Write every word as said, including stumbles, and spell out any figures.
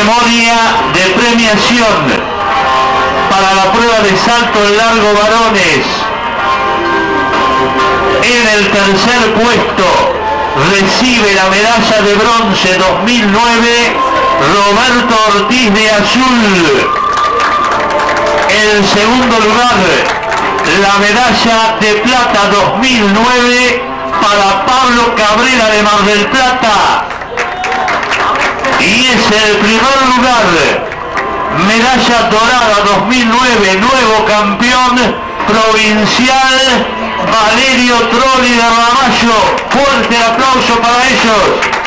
ceremonia de premiación para la prueba de salto largo varones. En el tercer puesto recibe la medalla de bronce dos mil nueve Roberto Ortiz de AZUL. En segundo lugar, la medalla de plata dos mil nueve para Pablo Cabrera de Mar del Plata. Y es el primer lugar, medalla dorada dos mil nueve, nuevo campeón provincial, Valerio Trolli de RAMALLO. Fuerte aplauso para ellos.